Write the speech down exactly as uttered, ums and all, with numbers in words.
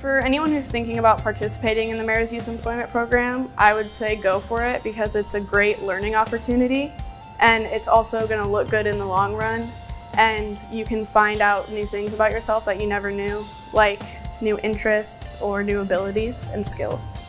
For anyone who's thinking about participating in the Mayor's Youth Employment Program, I would say go for it because it's a great learning opportunity and it's also going to look good in the long run, and you can find out new things about yourself that you never knew, like new interests or new abilities and skills.